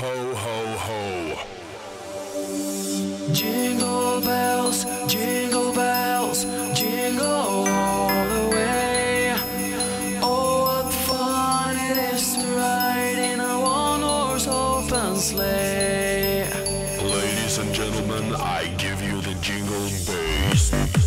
Ho, ho, ho. Jingle bells, jingle bells, jingle all the way. Oh, what fun it is to ride in a one-horse open sleigh. Ladies and gentlemen, I give you the jingle bass.